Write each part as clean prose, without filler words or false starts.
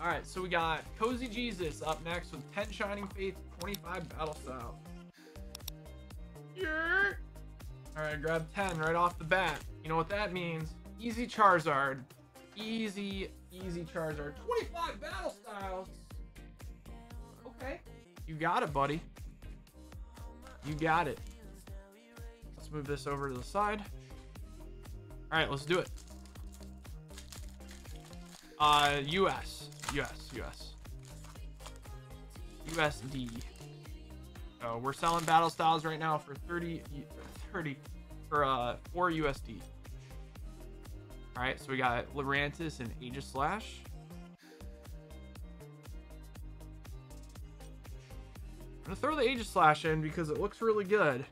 All right, so we got Cozy Jesus up next with 10 Shining Fates, 25 Battle Styles. Yeah. All right, grab 10 right off the bat. You know what that means? Easy Charizard. Easy Charizard. 25 Battle Styles. Okay. You got it, buddy. You got it. Let's move this over to the side. All right, let's do it. USD. So we're selling Battle Styles right now for 4 USD. All right, so we got Lurantis and Aegislash. I'm gonna throw the Aegislash in because it looks really good.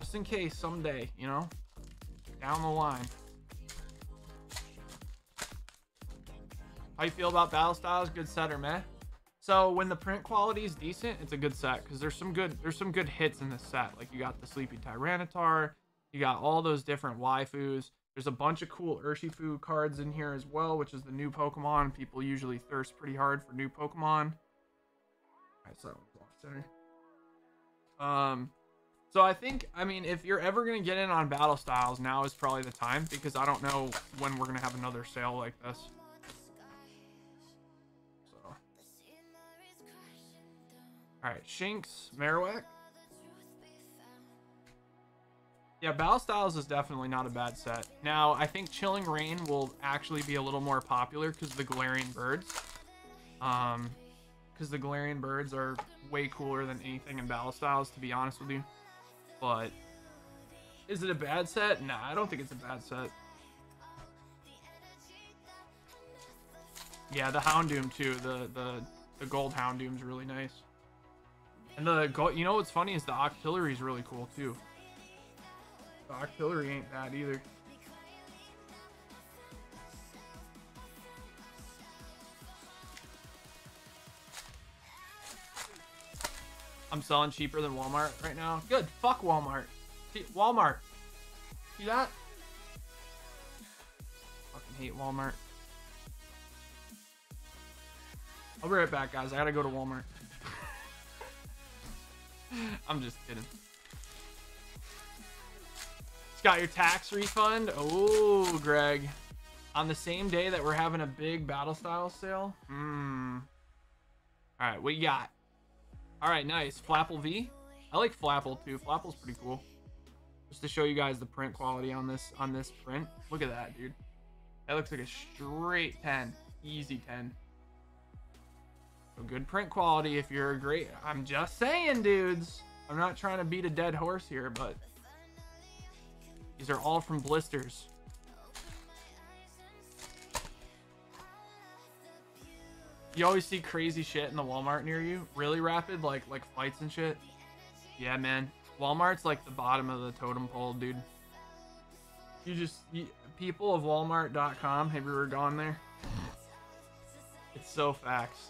Just in case someday, you know, down the line. How you feel about Battle Styles? Good set or meh? So when the print quality is decent, it's a good set because there's some good hits in this set. Like you got the Sleepy Tyranitar, you got all those different waifus. There's a bunch of cool Urshifu cards in here as well, which is the new Pokemon. People usually thirst pretty hard for new Pokemon. All right, so that one's off center. So I think, I mean, if you're ever gonna get in on Battle Styles, now is probably the time because I don't know when we're gonna have another sale like this. All right, Shinx, Marowak. Yeah, Battle Styles is definitely not a bad set. Now, I think Chilling Rain will actually be a little more popular because the Galarian Birds. Because the Galarian Birds are way cooler than anything in Battle Styles, to be honest with you. But is it a bad set? Nah, I don't think it's a bad set. Yeah, the Houndoom too. The gold Houndoom's really nice. And the gold, you know what's funny is the Octillery is really cool too. The Octillery ain't bad either. I'm selling cheaper than Walmart right now. Good. Fuck Walmart. Walmart. See that? Fucking hate Walmart. I'll be right back, guys. I gotta go to Walmart. I'm just kidding. It's got your tax refund. Oh, Greg. On the same day that we're having a big Battle Style sale. All right, what you got? All right, nice. Flapple V. I like Flapple too. Flapple's pretty cool. Just to show you guys the print quality on this print. Look at that, dude. That looks like a straight 10. Easy 10. So good print quality if you're a great... I'm just saying, dudes. I'm not trying to beat a dead horse here, but... These are all from blisters. You always see crazy shit in the Walmart near you. Really rapid, like fights and shit. Yeah, man. Walmart's like the bottom of the totem pole, dude. People of Walmart.com, have you ever gone there? It's so facts.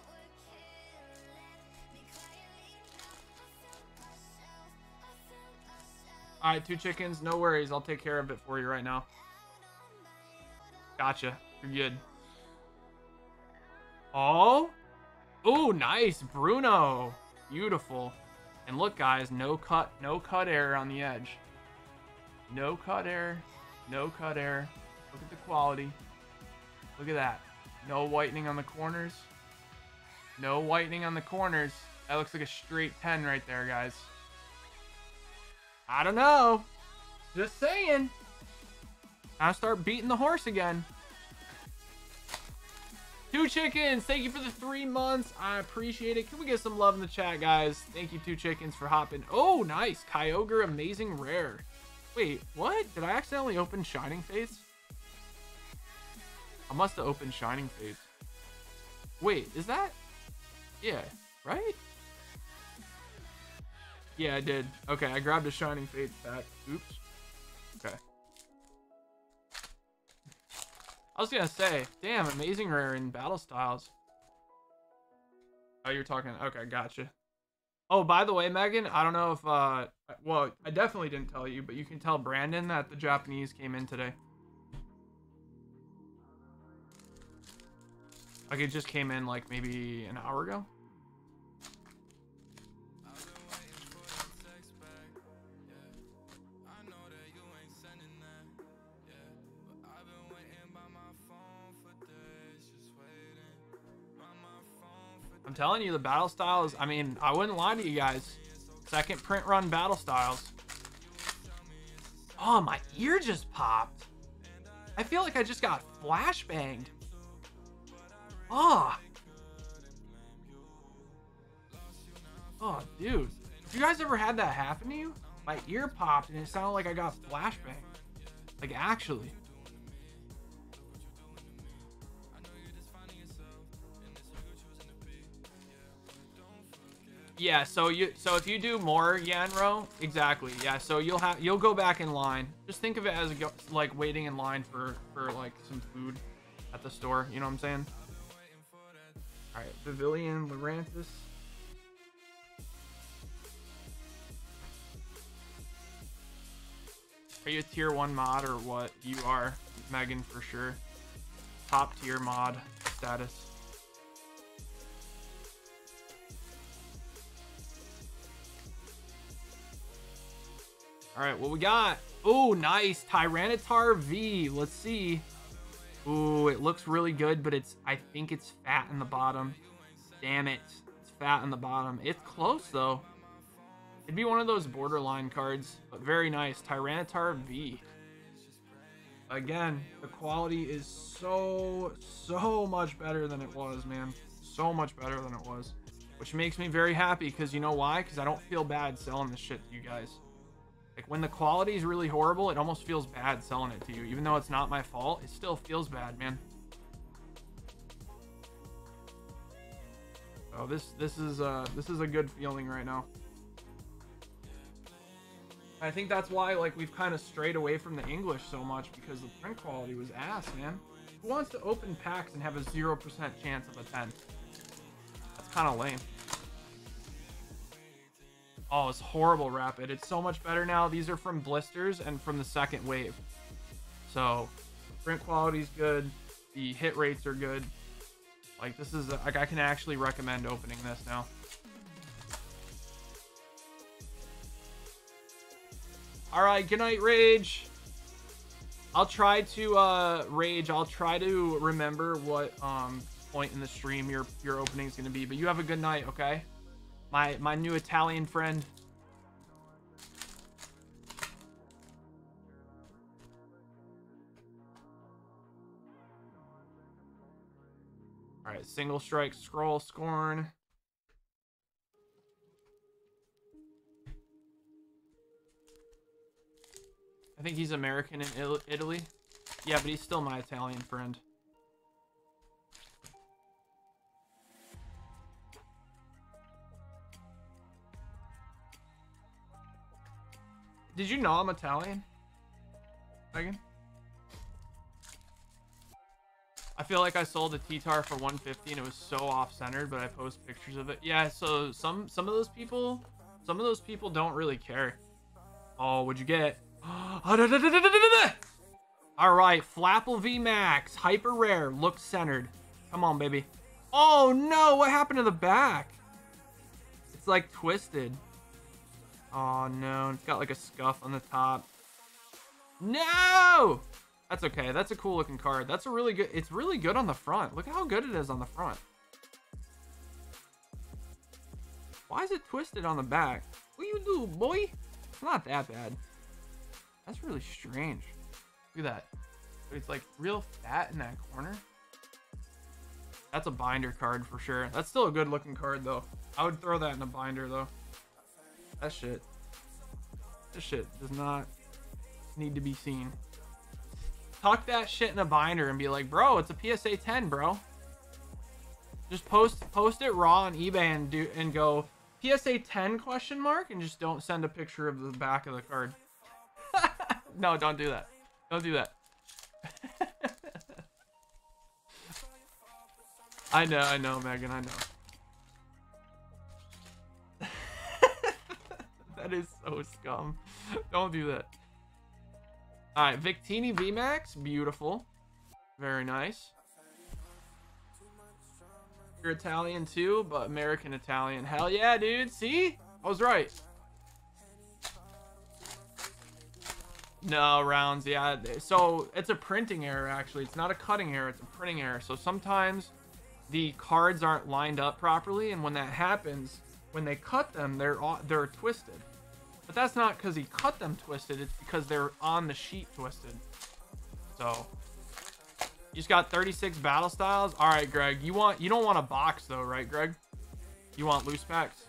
All right, 2 chickens, no worries. I'll take care of it for you right now. Gotcha, you're good. Oh, oh, nice, Bruno, beautiful. And look, guys, no cut error on the edge. No cut error. Look at the quality. Look at that. No whitening on the corners. No whitening on the corners. That looks like a straight 10 right there, guys. I don't know. Just saying. I start beating the horse again. 2 chickens. Thank you for the 3 months. I appreciate it. Can we get some love in the chat, guys? Thank you, 2 chickens, for hopping. Oh, nice. Kyogre, amazing rare. Wait, what? Did I accidentally open Shining Fates? I must have opened Shining Fates. Wait, is that? Yeah, right? Yeah, I did. Okay, I grabbed a Shining Fates pack. Oops. Okay. I was gonna say, damn, amazing rare in Battle Styles. Oh, you're talking. Okay, gotcha. Oh, by the way, Megan, I don't know if, well, I definitely didn't tell you, but you can tell Brandon that the Japanese came in today. Like, it just came in, like, maybe an hour ago. I'm telling you, the Battle Styles, I mean, I wouldn't lie to you guys. Second print run Battle Styles. Oh, my ear just popped. I feel like I just got flashbanged. Oh. Oh, dude. Have you guys ever had that happen to you? My ear popped and it sounded like I got flashbanged. Like, actually. Yeah, so if you do more Yanro, exactly. Yeah, so you'll go back in line. Just think of it as like waiting in line for like some food at the store, you know what I'm saying? All right, Pavilion Luranthus. Are you a tier 1 mod or what? You are, Megan, for sure. Top tier mod status. All right, what we got? Oh, nice. Tyranitar V. Let's see. Ooh, it looks really good, but it's, I think it's fat in the bottom. Damn it. It's fat in the bottom. It's close, though. It'd be one of those borderline cards, but very nice. Tyranitar V. Again, the quality is so much better than it was, man. So much better than it was, which makes me very happy because you know why? Because I don't feel bad selling this shit to you guys. Like, when the quality is really horrible, it almost feels bad selling it to you. Even though it's not my fault, it still feels bad, man. Oh, this is a good feeling right now. I think that's why, like, we've kind of strayed away from the English so much, because the print quality was ass, man. Who wants to open packs and have a 0% chance of a 10? That's kind of lame. Oh, it's horrible, Rapid. It's so much better now. These are from blisters and from the second wave. So, print quality's good. The hit rates are good. Like, this is... like, I can actually recommend opening this now. Alright, good night, Rage. I'll try to... Rage, I'll try to remember what point in the stream your opening's gonna be. But you have a good night, okay? My new Italian friend. All right, single strike, scroll, scorn. I think he's American in Italy. Yeah, but he's still my Italian friend. Did you know I'm Italian? Megan? I feel like I sold a T-Tar for 150 and it was so off-centered, but I post pictures of it. Yeah, so some of those people don't really care. Oh, what'd you get? Alright, Flapple VMAX, hyper rare, looks centered. Come on, baby. Oh no, what happened to the back? It's like twisted. Oh no, it's got like a scuff on the top. No! That's okay, that's a cool looking card. That's a really good, it's really good on the front. Look at how good it is on the front. Why is it twisted on the back? What you do, boy? It's not that bad. That's really strange. Look at that. But it's like real fat in that corner. That's a binder card for sure. That's still a good looking card though. I would throw that in a binder though. That shit. This shit does not need to be seen. Tuck that shit in a binder and be like, bro, it's a PSA 10, bro. Just post it raw on eBay and go PSA 10 question mark and just don't send a picture of the back of the card. No, don't do that. Don't do that. I know, Megan, I know. That is so scum. Don't do that. All right, Victini VMAX, beautiful, very nice. You're Italian too, but American Italian. Hell yeah, dude. See? I was right. No, rounds, yeah. So it's a printing error, actually. It's not a cutting error, it's a printing error. So sometimes the cards aren't lined up properly, and when that happens, when they cut them, they're twisted. But that's not because he cut them twisted, it's because they're on the sheet twisted. So you just got 36 battle styles. All right, Greg, you don't want a box though, right, Greg? You want loose packs.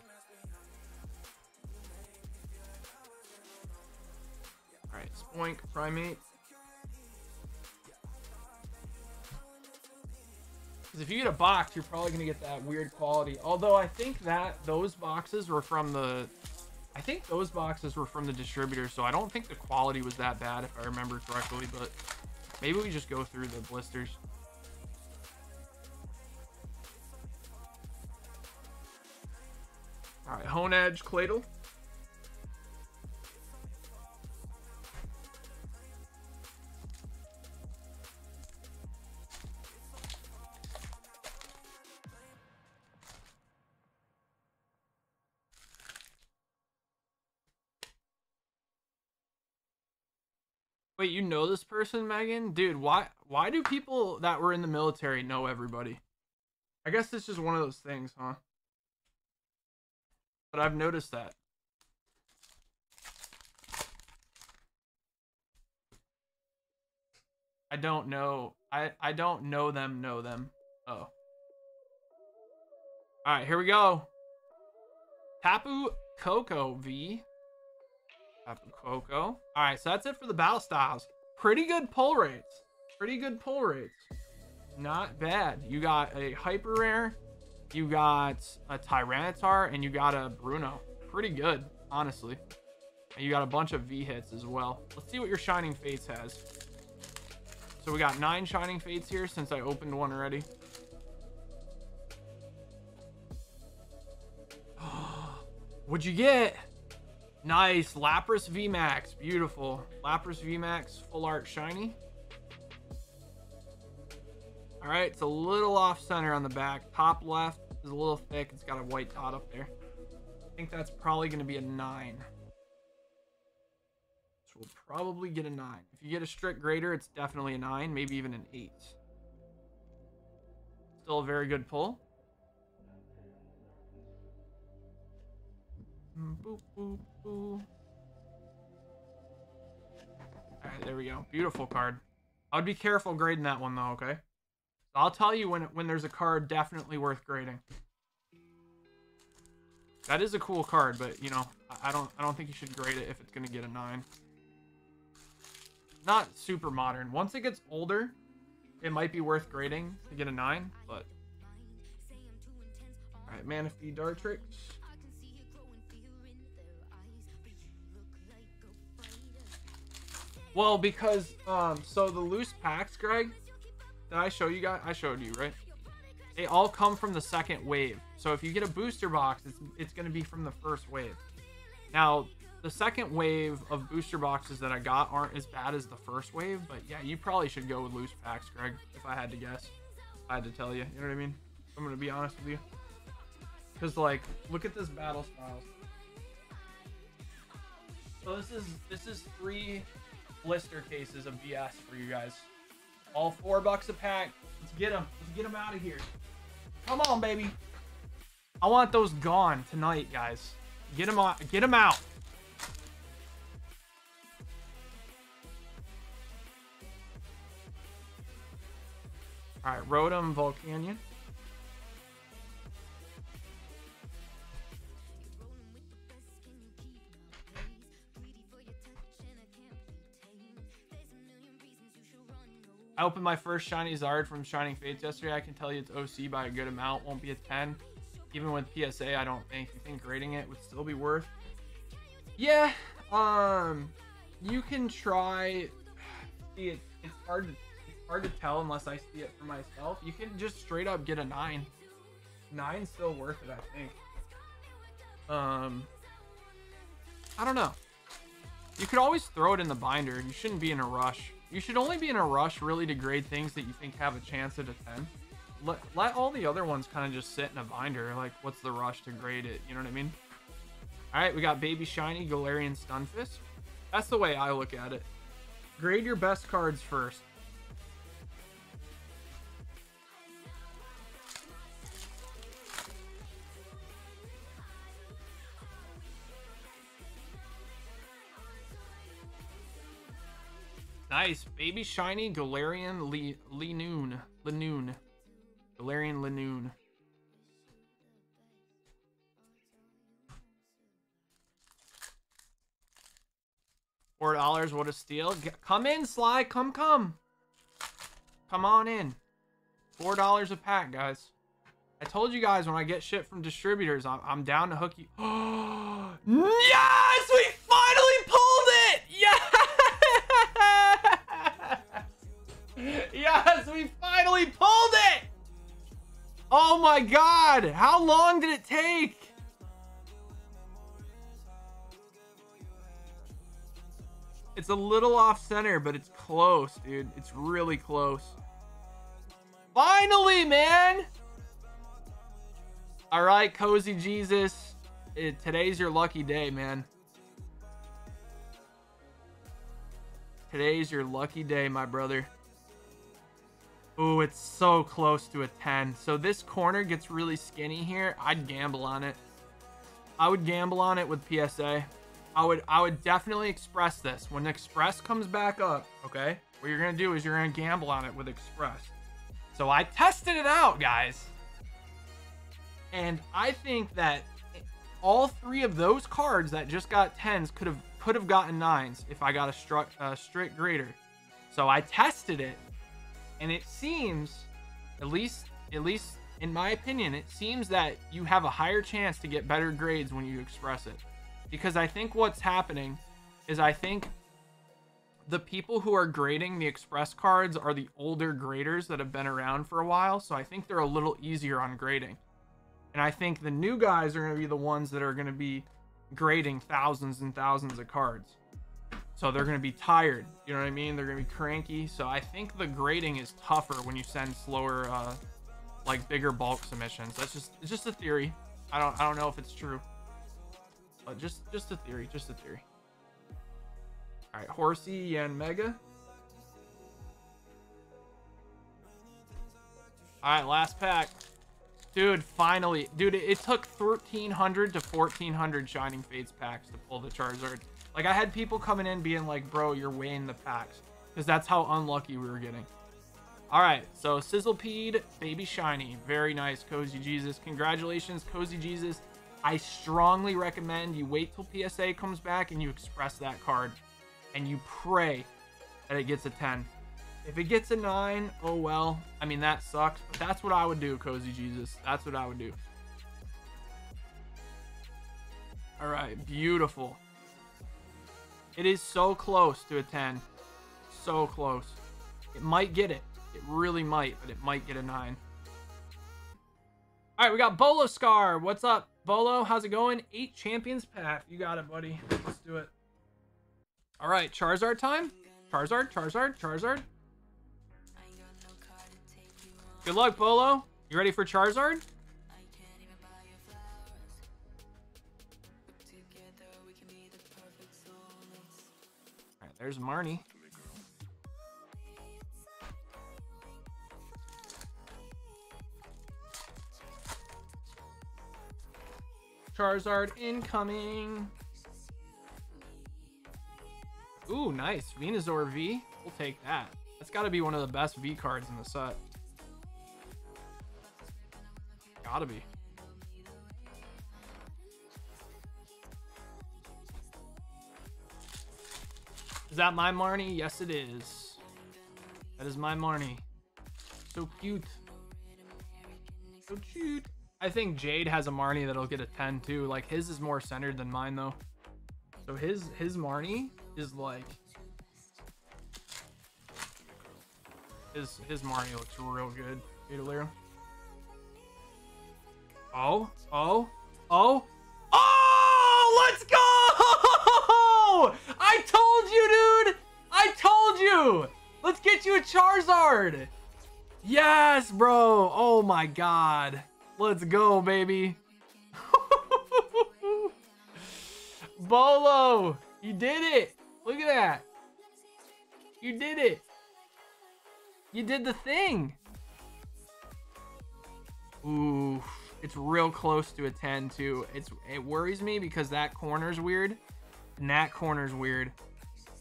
All right, Spoink, Primate. Because if you get a box, you're probably gonna get that weird quality. Although I think that those boxes were from the, distributor, so I don't think the quality was that bad if I remember correctly, but maybe we just go through the blisters. All right, Hone Edge, Claydol. Wait, you know this person, Megan? Dude, why do people that were in the military know everybody? I guess it's just one of those things, huh? But I've noticed that. I don't know. I don't know them, know them. Oh. Alright, here we go. Tapu Koko V. Tapu Koko. All right, so that's it for the battle styles. Pretty good pull rates. Not bad. You got a hyper rare, you got a Tyranitar, and you got a Bruno. Pretty good, honestly. And you got a bunch of V hits as well. Let's see what your Shining Fates has. So we got 9 Shining Fates here since I opened one already. What'd you get? Nice, Lapras VMAX, beautiful. Lapras VMAX, full art shiny. All right, it's a little off center on the back. Top left is a little thick. It's got a white dot up there. I think that's probably gonna be a 9. So we'll probably get a 9. If you get a strict grader, it's definitely a 9, maybe even an 8. Still a very good pull. Boop, boop, boop. All right, there we go. Beautiful card. I would be careful grading that one though, okay? So I'll tell you when there's a card definitely worth grading. That is a cool card, but you know, I don't think you should grade it if it's gonna get a 9. Not super modern. Once it gets older, it might be worth grading to get a 9, but all right, Manaphy, Dartrix. Well, because, so the loose packs, Greg, that I show you guys, I showed you, right? They all come from the second wave. So if you get a booster box, it's going to be from the first wave. Now, the second wave of booster boxes that I got aren't as bad as the first wave, but yeah, you probably should go with loose packs, Greg, if I had to guess. If I had to tell you, you know what I mean? I'm going to be honest with you. Because, like, look at this Battle Styles. So this is 3... blister cases of BS for you guys, all $4 a pack. Let's get them out of here. Come on, baby. I want those gone tonight, guys. Get them out. All right, Rotom, Volcanion. I opened my first shiny Zard from Shining Fates yesterday. I can tell you it's OC by a good amount. Won't be a 10. Even with PSA, I don't think. You think grading it would still be worth? Yeah. You can try. See, it's hard to tell unless I see it for myself. You can just straight up get a 9. 9's still worth it, I think. I don't know. You could always throw it in the binder. You shouldn't be in a rush. You should only be in a rush really to grade things that you think have a chance at a 10. Let all the other ones kind of just sit in a binder. Like, what's the rush to grade it? You know what I mean? All right, we got Baby Shiny, Galarian Stunfisk. That's the way I look at it. Grade your best cards first. Nice. Baby Shiny, Galarian Linoone. Galarian Linoone. $4, what a steal. Come in, Sly. Come. Come on in. $4 a pack, guys. I told you guys when I get shit from distributors, I'm down to hook you. Yes! We finally pulled it! Yes! Yes, we finally pulled it! Oh my god, how long did it take? It's a little off center, but it's close, dude. It's really close. Finally, man! All right, Cozy Jesus. Today's your lucky day, man. Today's your lucky day, my brother. Ooh, it's so close to a 10. So this corner gets really skinny here. I'd gamble on it. I would gamble on it with PSA. I would definitely Express this. When Express comes back up, okay? What you're gonna do is you're gonna gamble on it with Express. So I tested it out, guys. And I think that all three of those cards that just got 10s could have gotten 9s if I got a strict grader. So I tested it. And it seems, at least in my opinion, it seems that you have a higher chance to get better grades when you Express it. Because I think what's happening is I think the people who are grading the Express cards are the older graders that have been around for a while. So I think they're a little easier on grading. And I think the new guys are going to be the ones that are going to be grading thousands and thousands of cards. So they're going to be tired. You know what I mean? They're going to be cranky. So I think the grading is tougher when you send slower, like bigger bulk submissions. That's just, it's just a theory. I don't know if it's true, but just a theory, All right. Horsey and Mega. All right. Last pack, dude. Finally, dude, it took 1300 to 1400 Shining Fates packs to pull the Charizard. Like, I had people coming in being like, bro, you're weighing the packs. Because that's how unlucky we were getting. All right, so Sizzlepede, Baby Shiny. Very nice, Cozy Jesus. Congratulations, Cozy Jesus. I strongly recommend you wait till PSA comes back and you Express that card. And you pray that it gets a 10. If it gets a 9, oh well. I mean, that sucks. But that's what I would do, Cozy Jesus. That's what I would do. All right, beautiful. It is so close to a 10. So close. It might get it. It really might, but it might get a 9. All right, we got Bolo Scar. What's up, Bolo? How's it going? 8 Champions Path. You got it, buddy. Let's do it. All right, Charizard time. Charizard. Good luck, Bolo. You ready for Charizard? There's Marnie. Charizard incoming. Ooh, nice. Venusaur V. We'll take that. That's got to be one of the best V cards in the set. Gotta be. Is that my Marnie? Yes, it is. That is my Marnie. So cute. So cute. I think Jade has a Marnie that'll get a 10 too. Like, his is more centered than mine though. So his Marnie is like... His Marnie looks real good. Oh! Let's go! I told you, dude! I told you! Let's get you a Charizard! Yes, bro. Oh my god. Let's go, baby. Bolo, you did it. Look at that. You did it. You did the thing. Ooh, it's real close to a 10 too. It worries me because that corner's weird and that corner's weird.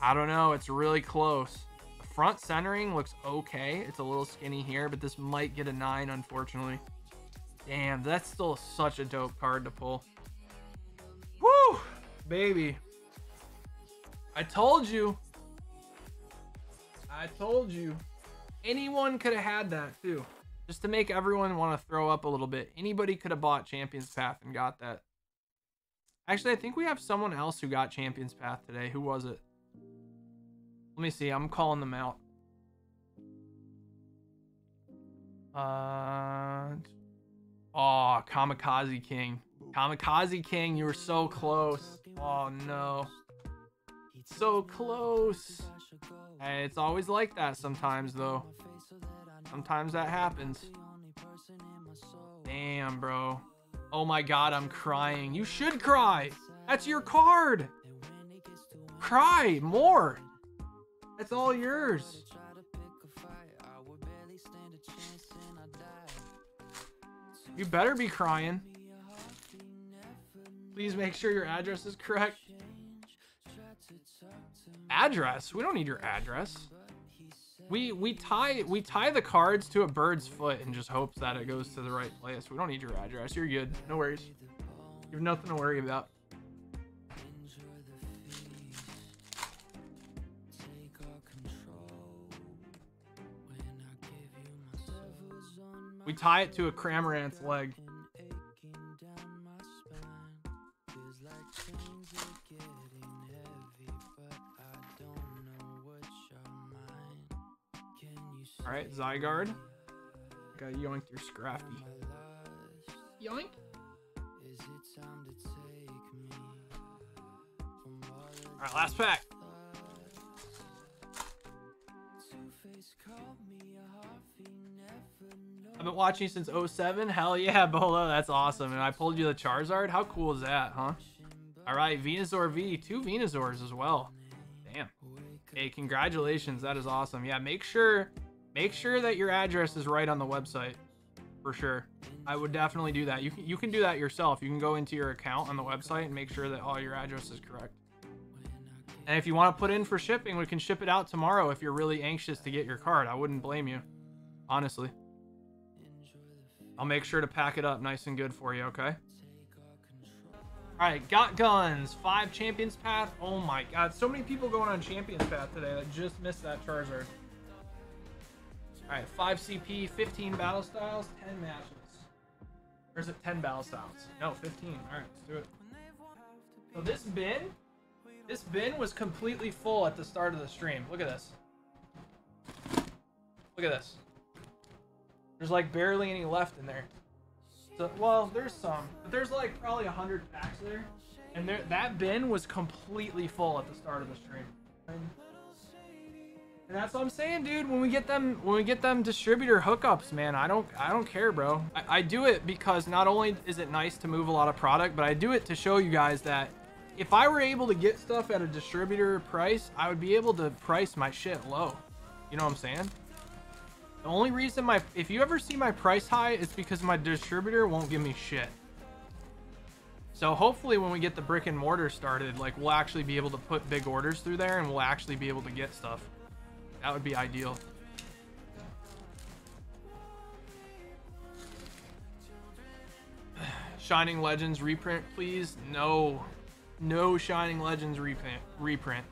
I don't know, it's really close. The front centering looks okay. It's a little skinny here, but this might get a 9, unfortunately. Damn, that's still such a dope card to pull. Woo, baby. I told you. I told you. Anyone could have had that too. Just to make everyone want to throw up a little bit. Anybody could have bought Champions Path and got that. Actually, I think we have someone else who got Champions Path today. Who was it? Let me see. I'm calling them out. Oh, Kamikaze King. Kamikaze King, you were so close. Oh, no. So close. Hey, it's always like that sometimes, though. Sometimes that happens. Damn, bro. Oh my god, I'm crying. You should cry. That's your card. Cry more. That's all yours. You better be crying. Please make sure your address is correct. Address? We don't need your address. We tie the cards to a bird's foot and just hope that it goes to the right place. We don't need your address. You're good. No worries. You have nothing to worry about. We tie it to a Cramorant's leg. All right, Zygarde. Got yoinked your Scrafty. Yoink. All right, last pack. I've been watching since 07. Hell yeah, Bolo, that's awesome. And I pulled you the Charizard. How cool is that, huh? All right, Venusaur V. 2 Venusaurs as well. Damn. Hey, congratulations. That is awesome. Yeah, make sure that your address is right on the website, for sure. I would definitely do that. You can do that yourself. You can go into your account on the website and make sure that all your address is correct. And if you want to put in for shipping, we can ship it out tomorrow if you're really anxious to get your card. I wouldn't blame you, honestly. I'll make sure to pack it up nice and good for you, okay? All right, Got Guns, 5 Champions Path. Oh my god, so many people going on Champions Path today that just missed that Charizard. All right, 5 CP, 15 battle styles, 10 matches. Or is it 10 battle styles? No, 15. All right, let's do it. So this bin was completely full at the start of the stream. Look at this. Look at this. There's like barely any left in there. So, well, there's some, but there's like probably 100 packs there. And that bin was completely full at the start of the stream. And that's what I'm saying, dude. When we get them distributor hookups, man, I don't care, bro. I do it because not only is it nice to move a lot of product, but I do it to show you guys that if I were able to get stuff at a distributor price, I would be able to price my shit low. You know what I'm saying? The only reason if you ever see my price high, it's because my distributor won't give me shit. So hopefully when we get the brick and mortar started, like, we'll actually be able to put big orders through there and we'll actually be able to get stuff. That would be ideal. Shining Legends reprint, please. No. No Shining Legends reprint.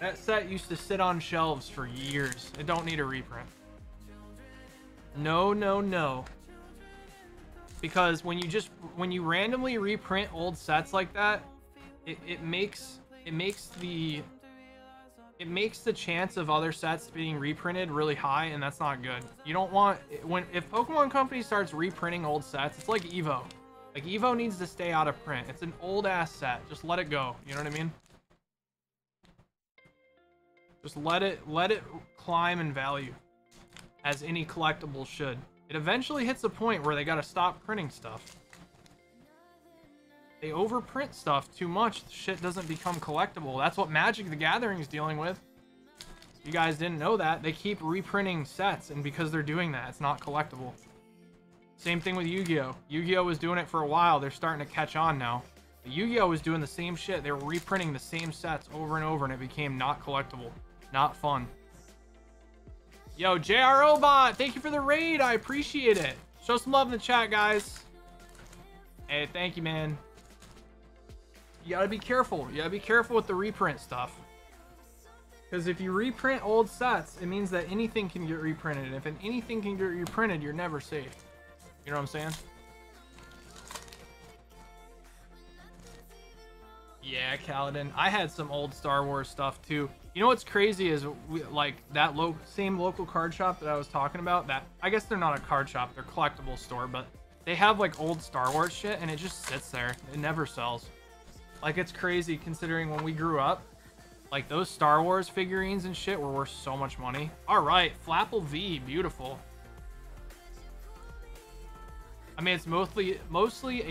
That set used to sit on shelves for years. It don't need a reprint. No, no, no. Because when you randomly reprint old sets like that, it makes the chance of other sets being reprinted really high, and that's not good. You don't want, if Pokemon Company starts reprinting old sets, it's like Evo. Like, Evo needs to stay out of print. It's an old ass set. Just let it go. You know what I mean? Just let it climb in value. as any collectible should. It eventually hits a point where they gotta stop printing stuff. They overprint stuff too much, shit doesn't become collectible. That's what Magic the Gathering is dealing with. You guys didn't know that. They keep reprinting sets, and because they're doing that, it's not collectible. Same thing with Yu-Gi-Oh! Yu-Gi-Oh! Was doing it for a while, they're starting to catch on now. But Yu-Gi-Oh! Was doing the same shit, they were reprinting the same sets over and over, and it became not collectible. Not fun. Yo, JROBot, thank you for the raid, I appreciate it. Show some love in the chat, guys. Hey, thank you, man. You gotta be careful. You gotta be careful with the reprint stuff. Because if you reprint old sets, it means that anything can get reprinted. And if anything can get reprinted, you're never safe. You know what I'm saying? Yeah, Kaladin. I had some old Star Wars stuff too. You know what's crazy is, that same local card shop that I was talking about, that I guess they're not a card shop, they're a collectible store, but they have like old Star Wars shit and it just sits there. It never sells. Like, it's crazy considering when we grew up, like, those Star Wars figurines and shit were worth so much money. Alright, Flapple V, beautiful. I mean, it's mostly a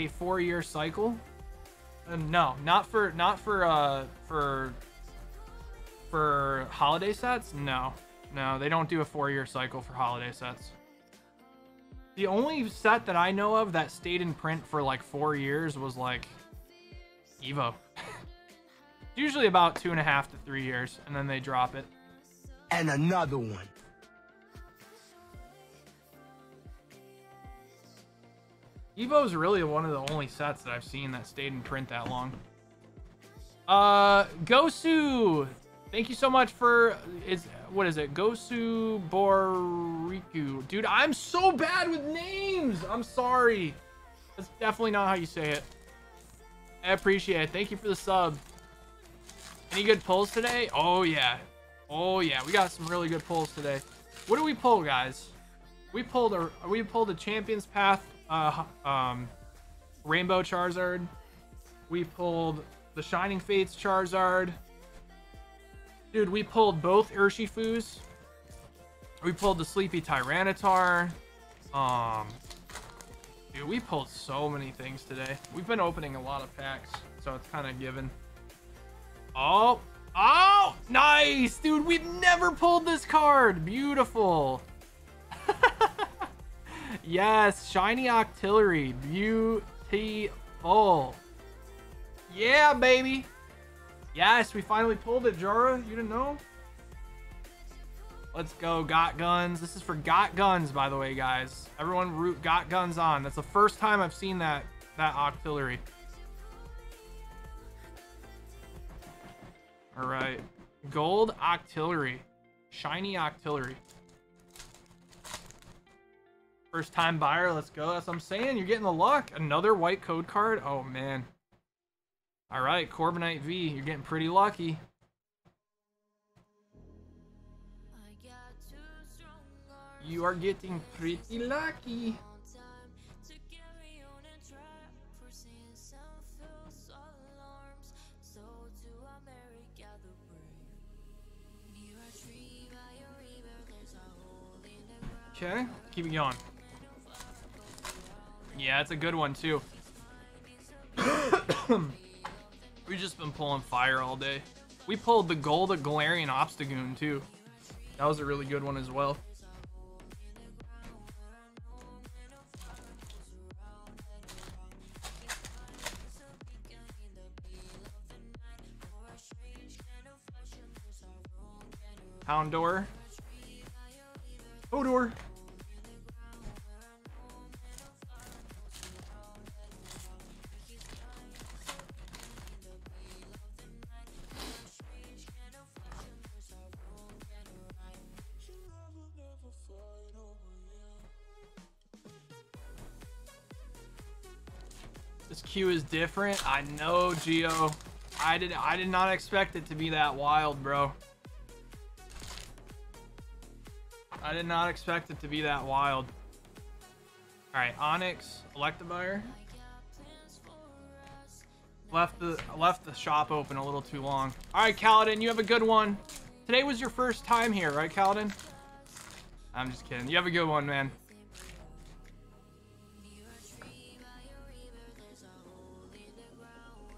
4-year cycle. No, not for holiday sets. No, they don't do a 4-year cycle for holiday sets. The only set that I know of that stayed in print for like 4 years was like Evo. Usually about 2.5 to 3 years, and then they drop it. And another one. Evo is really one of the only sets that I've seen that stayed in print that long. Gosu, thank you so much for what is it? Gosu Boriku, dude. I'm so bad with names. I'm sorry. That's definitely not how you say it. I appreciate it. Thank you for the sub. Any good pulls today? Oh yeah, oh yeah. We got some really good pulls today. What did we pull, guys? We pulled a Champions Path. Rainbow Charizard. We pulled the Shining Fates Charizard. Dude, we pulled both Urshifus. We pulled the Sleepy Tyranitar. Dude, we pulled so many things today. We've been opening a lot of packs, so it's kind of given. Oh, oh, nice, dude. We've never pulled this card. Beautiful. Yes, shiny Octillery, beautiful. Yeah, baby. Yes, we finally pulled it, Jara. You didn't know? Let's go, Got Guns. This is for Got Guns, by the way, guys. Everyone root Got Guns on. That's the first time I've seen that Octillery. All right, gold Octillery, shiny Octillery. First time buyer, let's go. That's what I'm saying. You're getting the luck. Another white code card. Oh, man. All right, Corbinite V. You're getting pretty lucky. You are getting pretty lucky. Okay, keep it going. Yeah, it's a good one too. We've just been pulling fire all day. We pulled the gold of Galarian Obstagoon too. That was a really good one as well. Houndoom. Odor. Q is different. I know, Geo. I did not expect it to be that wild, bro. I did not expect it to be that wild. All right, Onyx, Electivire. Left the shop open a little too long. All right, Kaladin, you have a good one. Today was your first time here, right, Kaladin? I'm just kidding. You have a good one, man.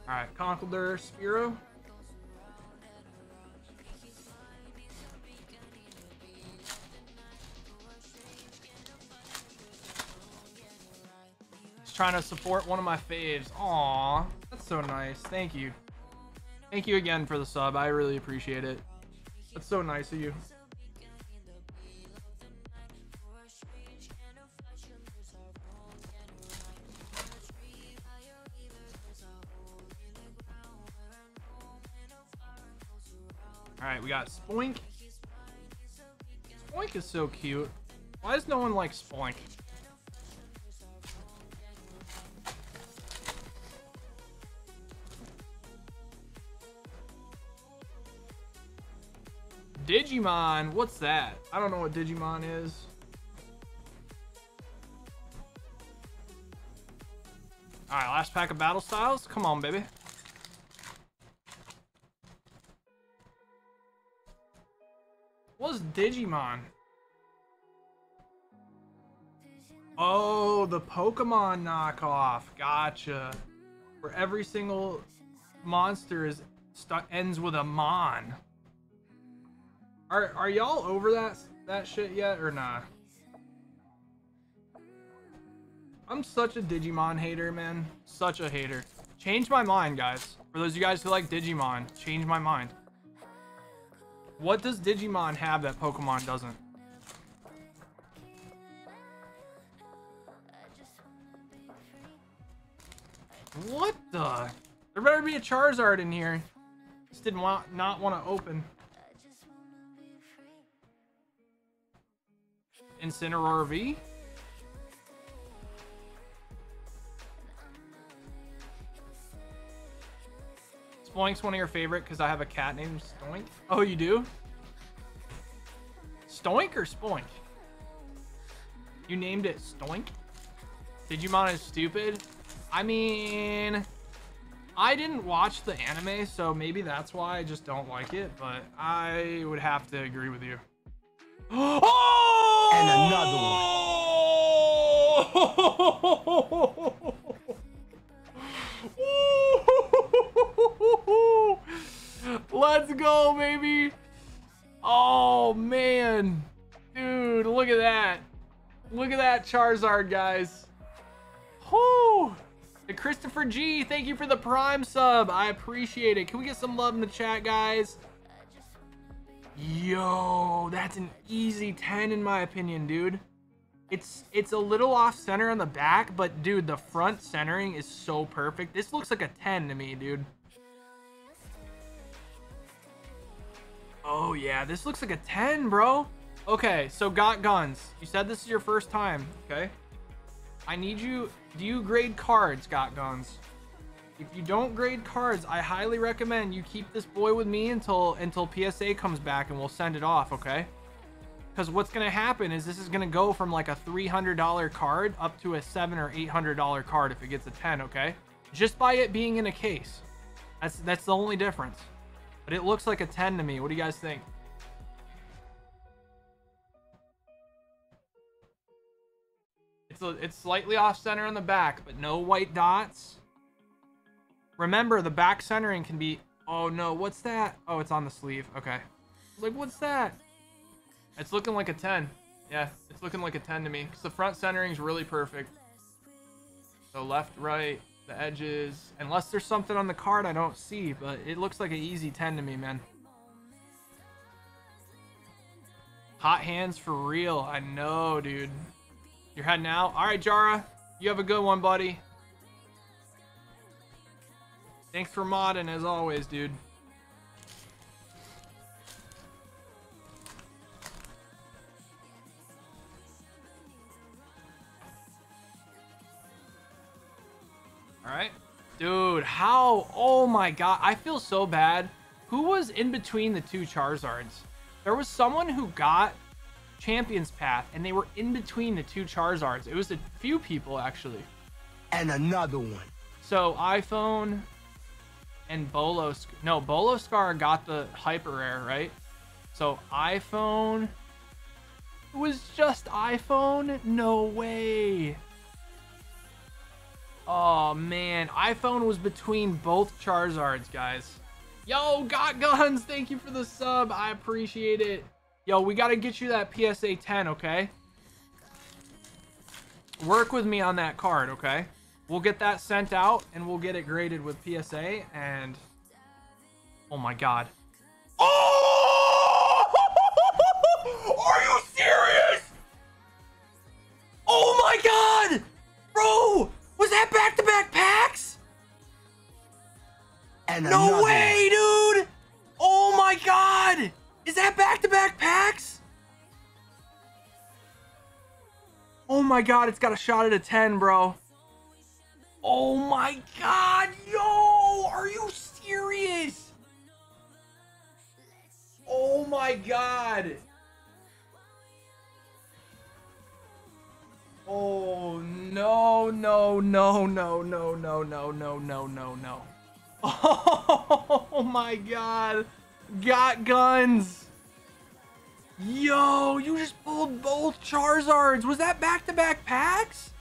Alright, Conkeldurr, Spearow. Just trying to support one of my faves. Aww, that's so nice. Thank you. Thank you again for the sub. I really appreciate it. That's so nice of you. Alright, we got Spoink. Spoink is so cute. Why does no one like Spoink? Digimon, what's that? I don't know what Digimon is. Alright, last pack of Battle Styles. Come on, baby. What's Digimon? Oh, the Pokemon knockoff. Gotcha. Where every single monster is ends with a mon. Are y'all over that shit yet or nah? I'm such a Digimon hater, man. Such a hater. Change my mind, guys. For those of you guys who like Digimon, change my mind. What does Digimon have that Pokemon doesn't? What the? There better be a Charizard in here. Just didn't want, not want to open. Incineroar V. Spoink's one of your favorite because I have a cat named Stoink. Oh, you do? Stoink or Spoink? You named it Stoink? Digimon is stupid. I mean, I didn't watch the anime, so maybe that's why I just don't like it, but I would have to agree with you. Oh! And another one. Let's go, baby. Oh man, dude, look at that. Look at that Charizard, guys. Whoo! And Christopher G, thank you for the Prime sub. I appreciate it. Can we get some love in the chat, guys? Yo, that's an easy 10 in my opinion, dude. It's a little off center on the back, but dude, the front centering is so perfect. This looks like a 10 to me, dude. Oh yeah, this looks like a 10, bro. Okay, so Got Guns, you said this is your first time. Okay, I need you, do you grade cards, Got Guns? If you don't grade cards, I highly recommend you keep this boy with me until PSA comes back and we'll send it off, okay? Because what's going to happen is this is going to go from like a $300 card up to a $700 or $800 card if it gets a 10, okay? Just by it being in a case. That's the only difference. But it looks like a 10 to me. What do you guys think? It's slightly off center on the back, but no white dots. Remember, the back centering can be... Oh, no. What's that? Oh, it's on the sleeve. Okay. Like, what's that? It's looking like a 10. Yeah, it's looking like a 10 to me. Because the front centering's really perfect. So left, right, the edges. Unless there's something on the card I don't see. But it looks like an easy 10 to me, man. Hot hands for real. I know, dude. You're heading out? All right, Jara. You have a good one, buddy. Thanks for modding, as always, dude. Alright. Dude, how? Oh my god. I feel so bad. Who was in between the two Charizards? There was someone who got Champions Path, and they were in between the two Charizards. It was a few people, actually. And another one. So, iPhone... and Bolo Scar got the hyper rare, right? So iPhone It was just iPhone? No way. Oh man, iPhone was between both Charizards, guys. Yo, Got Guns, thank you for the sub. I appreciate it. Yo, we gotta get you that PSA 10, okay? Work with me on that card, okay? We'll get that sent out and we'll get it graded with PSA and... Oh my god. Oh! Are you serious? Oh my god! Bro! Was that back-to-back packs? And no way, dude! Oh my god! Is that back-to-back packs? Oh my god, it's got a shot at a 10, bro. Oh my god, yo! Are you serious? Oh my god! Oh no no no no no no no no no no no. Oh my god. Got Guns. Yo, you just pulled both Charizards. Was that back-to-back packs?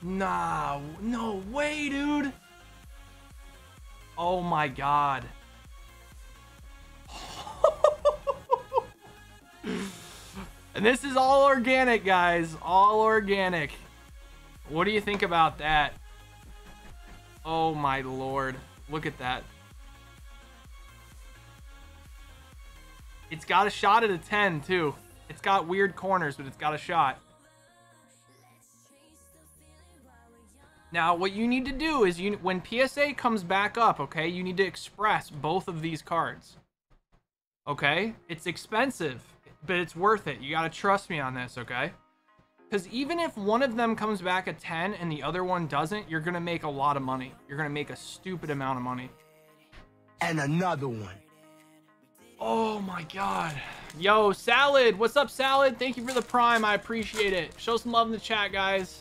Nah, no way, dude. Oh my god. And this is all organic, guys. All organic. What do you think about that? Oh my lord. Look at that. It's got a shot at a 10, too. It's got weird corners, but it's got a shot. Now, what you need to do is, when PSA comes back up, okay, you need to express both of these cards. Okay? It's expensive. But it's worth it. You gotta trust me on this, okay? Because even if one of them comes back a 10 and the other one doesn't, you're gonna make a lot of money. You're gonna make a stupid amount of money. And another one. Oh my god. Yo, Salad. What's up, Salad? Thank you for the prime. I appreciate it. Show some love in the chat, guys.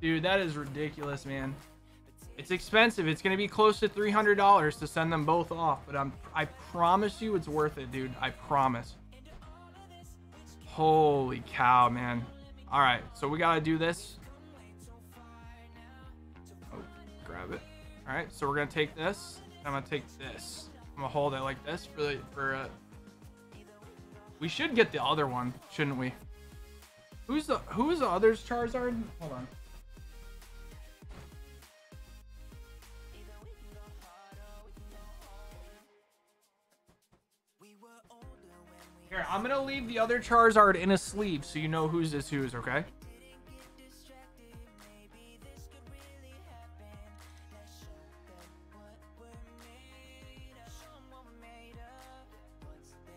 Dude, that is ridiculous, man. It's expensive. It's gonna be close to $300 to send them both off, but I promise you it's worth it, dude. I promise. Holy cow, man. All right, so we gotta do this. Oh, grab it. All right, so we're gonna take this. I'm gonna take this. I'm gonna hold it like this for the, we should get the other one, shouldn't we? Who's the other's Charizard? Hold on. Here, I'm gonna leave the other Charizard in a sleeve so you know whose is whose, okay?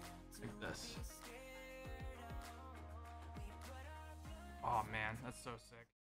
Like this. Oh man, that's so sick.